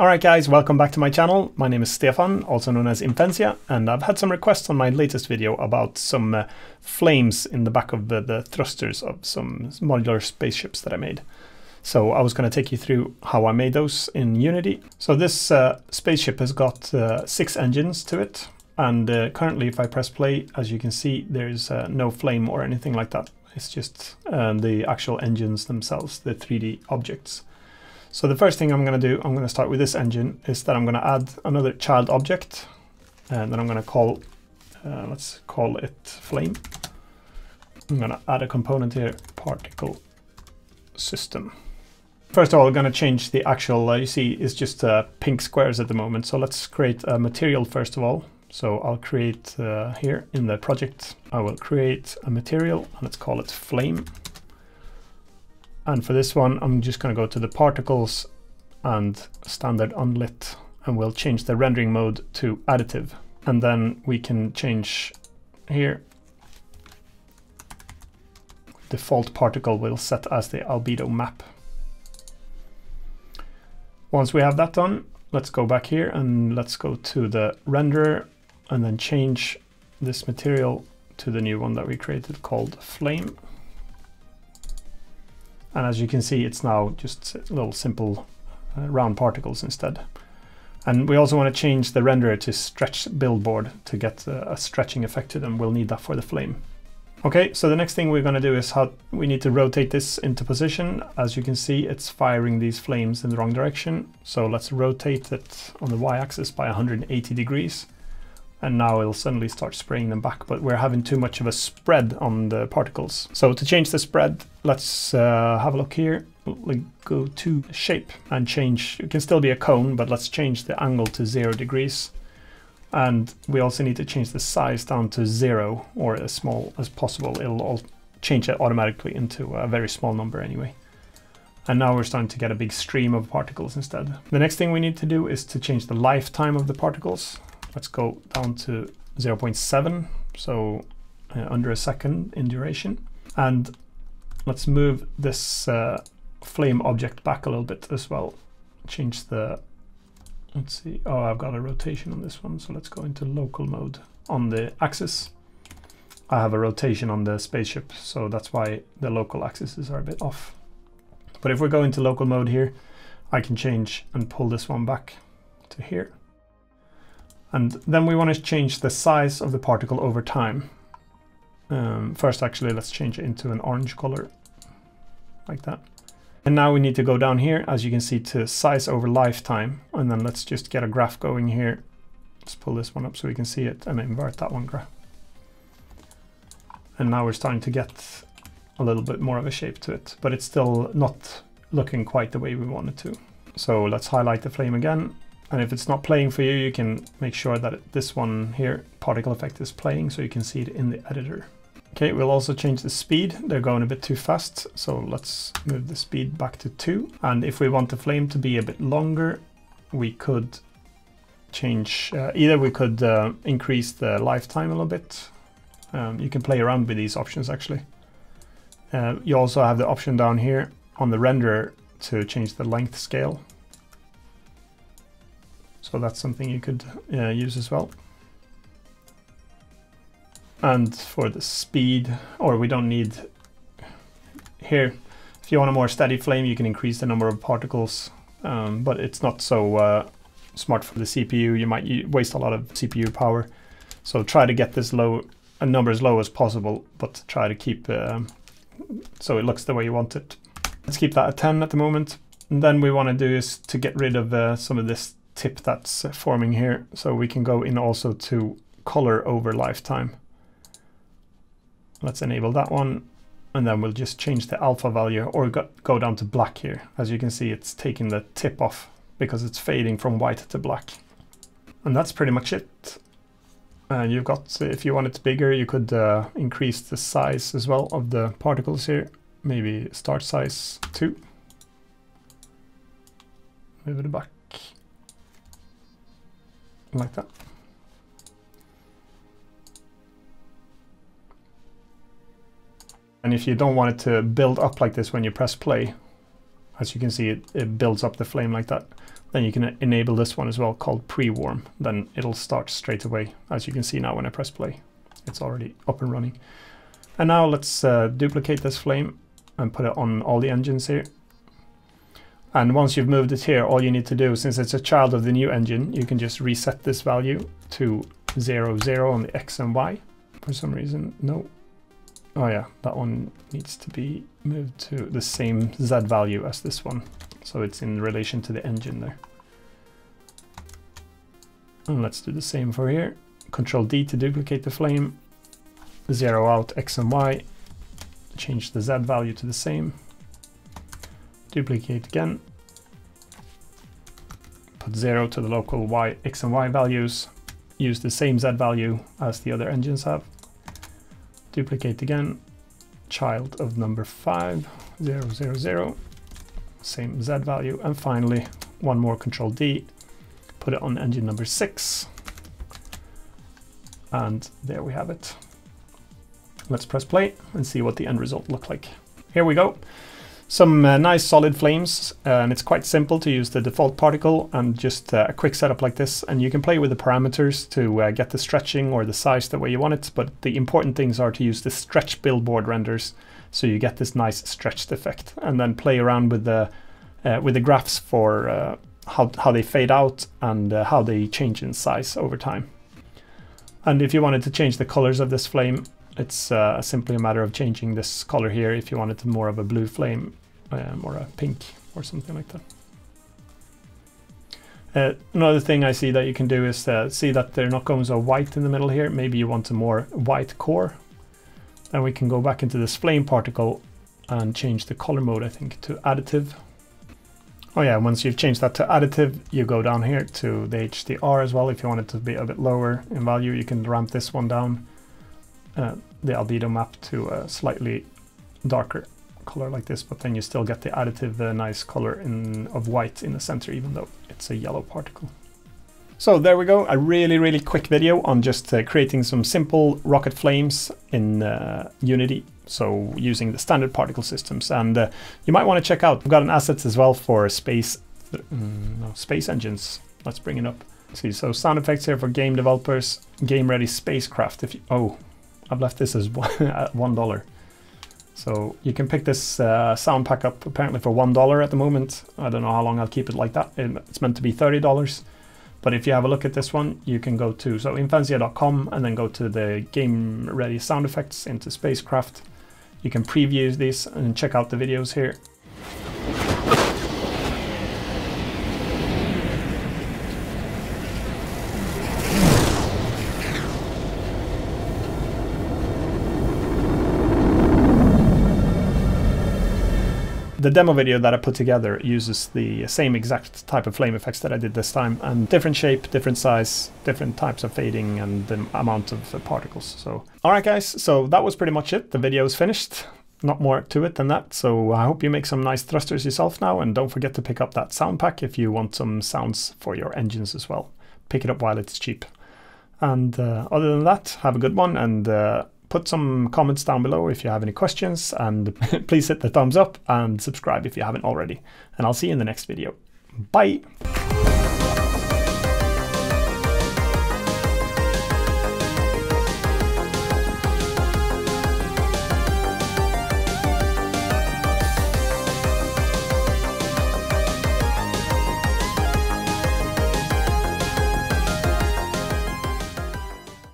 Alright guys, welcome back to my channel. My name is Stefan, also known as Imphenzia, and I've had some requests on my latest video about some flames in the back of the thrusters of some modular spaceships that I made. So I was going to take you through how I made those in Unity. So this spaceship has got 6 engines to it, and currently if I press play, as you can see, there's no flame or anything like that. It's just the actual engines themselves, the 3D objects. So the first thing I'm going to do, I'm going to start with this engine, is that I'm going to add another child object, and then I'm going to call, let's call it flame. I'm going to add a component here, particle system. First of all, I'm going to change the actual, you see, it's just pink squares at the moment. So let's create a material first of all. So I'll create here in the project, I will create a material, and let's call it flame. And for this one, I'm just going to go to the particles and standard unlit, and we'll change the rendering mode to additive. And then we can change here. Default particle will set as the albedo map. Once we have that done, let's go back here and let's go to the renderer and then change this material to the new one that we created called flame. And as you can see, it's now just little simple round particles instead. And we also want to change the renderer to Stretch Billboard to get a stretching effect to them. We'll need that for the flame. Okay, so the next thing we're going to do is how we need to rotate this into position. As you can see, it's firing these flames in the wrong direction. So let's rotate it on the y-axis by 180 degrees. And now it'll suddenly start spraying them back, but we're having too much of a spread on the particles. So to change the spread, let's have a look here. We'll go to shape and change, it can still be a cone, but let's change the angle to 0 degrees. And we also need to change the size down to 0 or as small as possible. It'll all change it automatically into a very small number anyway. And now we're starting to get a big stream of particles instead. The next thing we need to do is to change the lifetime of the particles. Let's go down to 0.7, so under a second in duration. And let's move this flame object back a little bit as well. Change the, let's see, oh, I've got a rotation on this one. So let's go into local mode on the axis. I have a rotation on the spaceship, so that's why the local axes are a bit off. But if we go into local mode here, I can change and pull this one back to here. And then we want to change the size of the particle over time. First, actually, let's change it into an orange color, like that. And now we need to go down here, as you can see, to size over lifetime. And then let's just get a graph going here. Let's pull this one up so we can see it and invert that one graph. And now we're starting to get a little bit more of a shape to it, but it's still not looking quite the way we want it to. So let's highlight the flame again. And if it's not playing for you, you can make sure that this one here, particle effect, is playing so you can see it in the editor. Okay, we'll also change the speed. They're going a bit too fast, so let's move the speed back to 2. And if we want the flame to be a bit longer, we could change, either we could increase the lifetime a little bit. You can play around with these options actually. You also have the option down here on the renderer to change the length scale. So that's something you could use as well. And for the speed, or we don't need here, if you want a more steady flame, you can increase the number of particles, but it's not so smart for the CPU. You might waste a lot of CPU power. So try to get this low, a number as low as possible, but try to keep, so it looks the way you want it. Let's keep that at 10 at the moment. And then we want to do is to get rid of some of this tip that's forming here, so we can go in also to color over lifetime. Let's enable that one, and then we'll just change the alpha value, or go down to black here. As you can see, it's taking the tip off because it's fading from white to black. And that's pretty much it. And you've got, if you want it bigger, you could increase the size as well of the particles here. Maybe start size 2. Move it back. Like that. And if you don't want it to build up like this when you press play, as you can see, it builds up the flame like that. Then you can enable this one as well, called pre-warm. Then it'll start straight away. As you can see now when I press play, it's already up and running. And now let's duplicate this flame and put it on all the engines here. And once you've moved it here, all you need to do, since it's a child of the new engine, you can just reset this value to 0, 0 on the X and Y. For some reason, no. Oh yeah, that one needs to be moved to the same Z value as this one. So it's in relation to the engine there. And let's do the same for here. Control D to duplicate the flame. 0 out X and Y. Change the Z value to the same. Duplicate again. Put 0 to the local Y, X and Y values. Use the same Z value as the other engines have. Duplicate again. Child of number 5. 0, 0, 0. Same Z value, and finally one more, Control D, put it on engine number 6, and there we have it. Let's press play and see what the end result looked like. Here we go, some nice solid flames, and it's quite simple to use the default particle and just a quick setup like this, and you can play with the parameters to get the stretching or the size the way you want it, but the important things are to use the stretch billboard renders. So you get this nice stretched effect, and then play around with the graphs for how they fade out and how they change in size over time. And if you wanted to change the colors of this flame, it's simply a matter of changing this color here if you wanted more of a blue flame or a pink or something like that. Another thing I see that you can do is see that they're not going so white in the middle here. Maybe you want a more white core. Then we can go back into this flame particle and change the color mode, I think, to additive. Oh yeah, once you've changed that to additive, you go down here to the HDR as well. If you want it to be a bit lower in value, you can ramp this one down, the albedo map, to a slightly darker color like this, but then you still get the additive nice color of white in the center, even though it's a yellow particle. So there we go, a really quick video on just creating some simple rocket flames in Unity, so using the standard particle systems. And you might want to check out, we've got an assets as well for space engines. Let's bring it up. See, so sound effects here for game developers, game ready spacecraft. If you, oh, I've left this as $1. So you can pick this sound pack up apparently for $1 at the moment. I don't know how long I'll keep it like that. It's meant to be $30. But if you have a look at this one, you can go to Imphenzia.com and then go to the game ready sound effects into spacecraft. You can preview these and check out the videos here. The demo video that I put together uses the same exact type of flame effects that I did this time, and different shape, different size, different types of fading, and the amount of particles. So, alright guys, so that was pretty much it. The video is finished. Not more to it than that. So I hope you make some nice thrusters yourself now, and don't forget to pick up that sound pack if you want some sounds for your engines as well. Pick it up while it's cheap. And other than that, have a good one, and put some comments down below if you have any questions, and please hit the thumbs up and subscribe if you haven't already. And I'll see you in the next video. Bye!